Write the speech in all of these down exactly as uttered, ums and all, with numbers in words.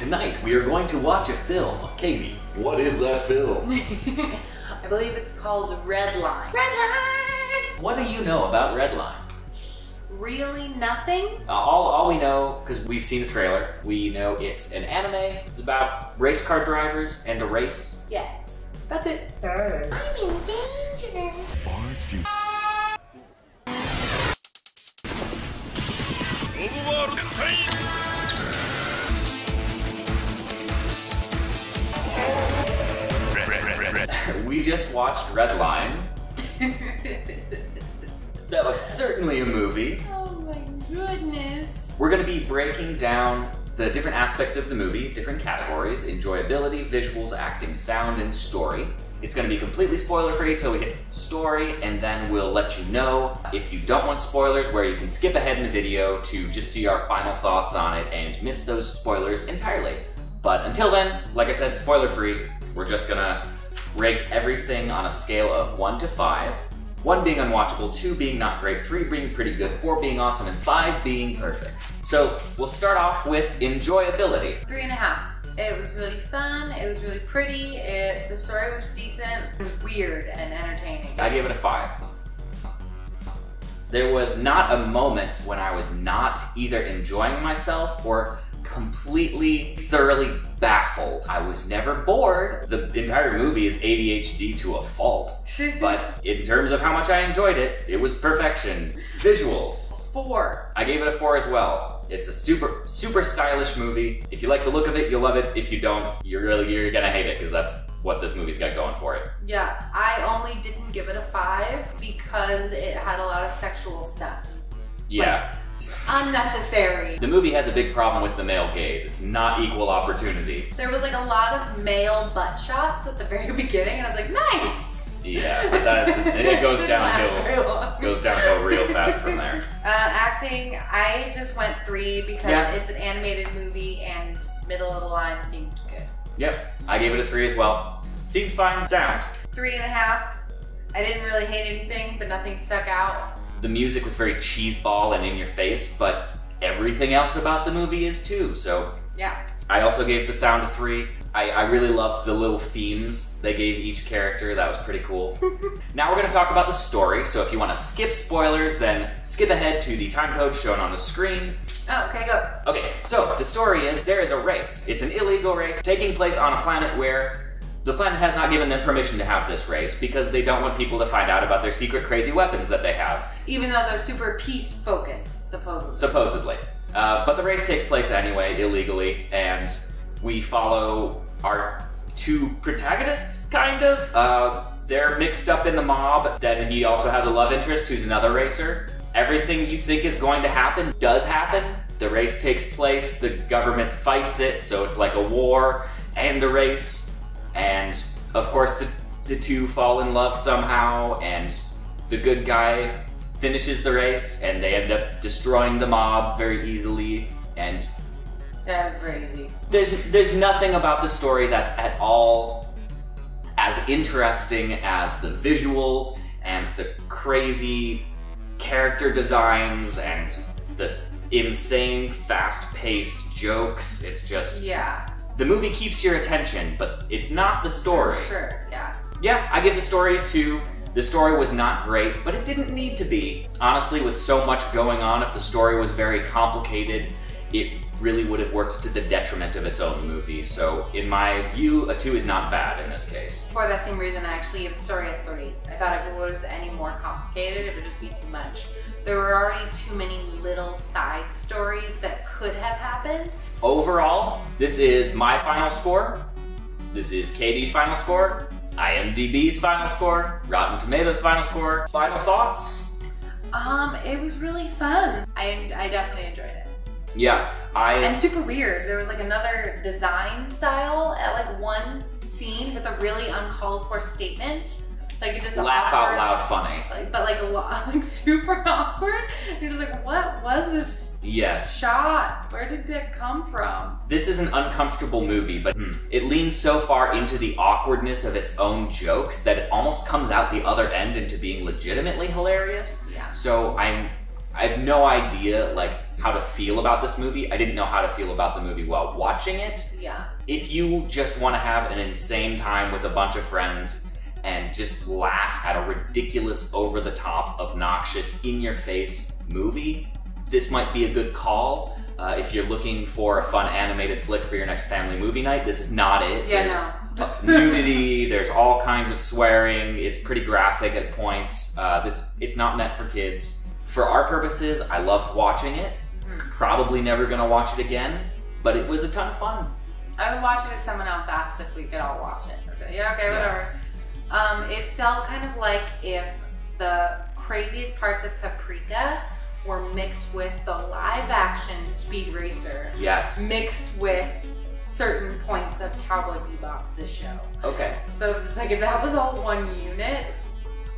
Tonight we are going to watch a film. Katie, what is that film? I believe it's called Redline. Redline! What do you know about Redline? Really nothing? Uh, all, all we know, because we've seen the trailer, we know it's an anime. It's about race car drivers and a race. Yes. That's it. Sure. I'm in danger. Far future. Overworld and pain. We just watched Redline. That was certainly a movie. Oh my goodness. We're gonna be breaking down the different aspects of the movie, different categories: enjoyability, visuals, acting, sound, and story. It's gonna be completely spoiler-free till we hit story, and then we'll let you know, if you don't want spoilers, where you can skip ahead in the video to just see our final thoughts on it and miss those spoilers entirely. But until then, like I said, spoiler-free, we're just gonna rank everything on a scale of one to five. One being unwatchable, two being not great, three being pretty good, four being awesome, and five being perfect. So we'll start off with enjoyability. Three and a half. It was really fun, it was really pretty, it, the story was decent, it was weird and entertaining. I gave it a five. There was not a moment when I was not either enjoying myself or completely, thoroughly baffled. I was never bored. The entire movie is A D H D to a fault, but in terms of how much I enjoyed it, it was perfection. Visuals. Four. I gave it a four as well. It's a super, super stylish movie. If you like the look of it, you'll love it. If you don't, you're really, you're gonna hate it, because that's what this movie's got going for it. Yeah, I only didn't give it a five because it had a lot of sexual stuff. Yeah. Like, unnecessary. The movie has a big problem with the male gaze. It's not equal opportunity. There was like a lot of male butt shots at the very beginning, and I was like, nice! Yeah, but that, and it goes downhill. Goes downhill real fast from there. Uh, acting, I just went three because yeah. It's an animated movie and middle of the line seemed good. Yep, I gave it a three as well. Seemed fine. Sound. Three and a half. I didn't really hate anything, but nothing stuck out. The music was very cheeseball and in your face, but everything else about the movie is too, so. Yeah. I also gave the sound a three. I, I really loved the little themes they gave each character. That was pretty cool. Now we're gonna talk about the story, so if you wanna skip spoilers, then skip ahead to the time code shown on the screen. Oh, okay, go. Okay, so the story is there is a race. It's an illegal race taking place on a planet where the planet has not given them permission to have this race because they don't want people to find out about their secret crazy weapons that they have. Even though they're super peace-focused, supposedly. Supposedly. Uh, but the race takes place anyway, illegally, and we follow our two protagonists, kind of. Uh, they're mixed up in the mob. Then he also has a love interest who's another racer. Everything you think is going to happen does happen. The race takes place, the government fights it, so it's like a war and a race. And of course the, the two fall in love somehow, and the good guy finishes the race, and they end up destroying the mob very easily, and that was very easy. There's, there's nothing about the story that's at all as interesting as the visuals and the crazy character designs and the insane fast-paced jokes. It's just... yeah. The movie keeps your attention, but it's not the story. Sure, yeah. Yeah, I give the story a two. The story was not great, but it didn't need to be. Honestly, with so much going on, if the story was very complicated, it really would have worked to the detriment of its own movie. So, in my view, a two is not bad in this case. For that same reason, I actually gave the story a three. I thought if it was any more complicated, it would just be too much. There were already too many little side stories that could have happened. Overall, this is my final score. This is Katie's final score, IMDb's final score, Rotten Tomatoes' final score. Final thoughts? Um, it was really fun. I, I definitely enjoyed it. Yeah, I... And super weird. There was like another design style at like one scene with a really uncalled for statement. Like it just laugh awkward, out loud funny, like, but like a lot, like super awkward. You're just like, what was this? Yes. Shot? Where did that come from? This is an uncomfortable movie, but mm, it leans so far into the awkwardness of its own jokes that it almost comes out the other end into being legitimately hilarious. Yeah. So I'm, I have no idea like how to feel about this movie. I didn't know how to feel about the movie while watching it. Yeah. If you just want to have an insane time with a bunch of friends and just laugh at a ridiculous, over-the-top, obnoxious, in-your-face movie, this might be a good call. Uh, if you're looking for a fun animated flick for your next family movie night, this is not it. Yeah, there's no. nudity, there's all kinds of swearing, it's pretty graphic at points. Uh, this It's not meant for kids. For our purposes, I loved watching it. Mm. Probably never gonna watch it again, but it was a ton of fun. I would watch it if someone else asked if we could all watch it. Okay. Yeah, okay, whatever. Yeah. Um, it felt kind of like if the craziest parts of Paprika were mixed with the live-action Speed Racer. Yes. Mixed with certain points of Cowboy Bebop, the show. Okay. So it's like if that was all one unit,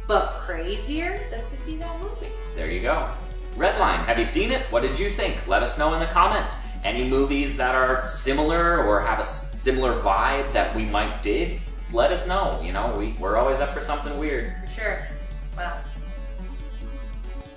but crazier, this would be that movie. There you go. Redline, have you seen it? What did you think? Let us know in the comments. Any movies that are similar or have a similar vibe that we might dig? Let us know. You know, we, we're always up for something weird. For sure. Well.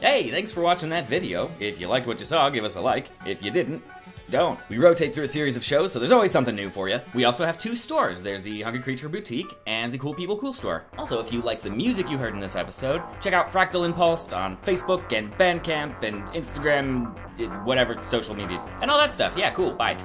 Hey, thanks for watching that video. If you liked what you saw, give us a like. If you didn't, don't. We rotate through a series of shows, so there's always something new for you. We also have two stores. There's the Hungry Creature Boutique and the Cool People Cool Store. Also, if you liked the music you heard in this episode, check out Fractal Impulse on Facebook and Bandcamp and Instagram, whatever social media, and all that stuff. Yeah, cool, bye.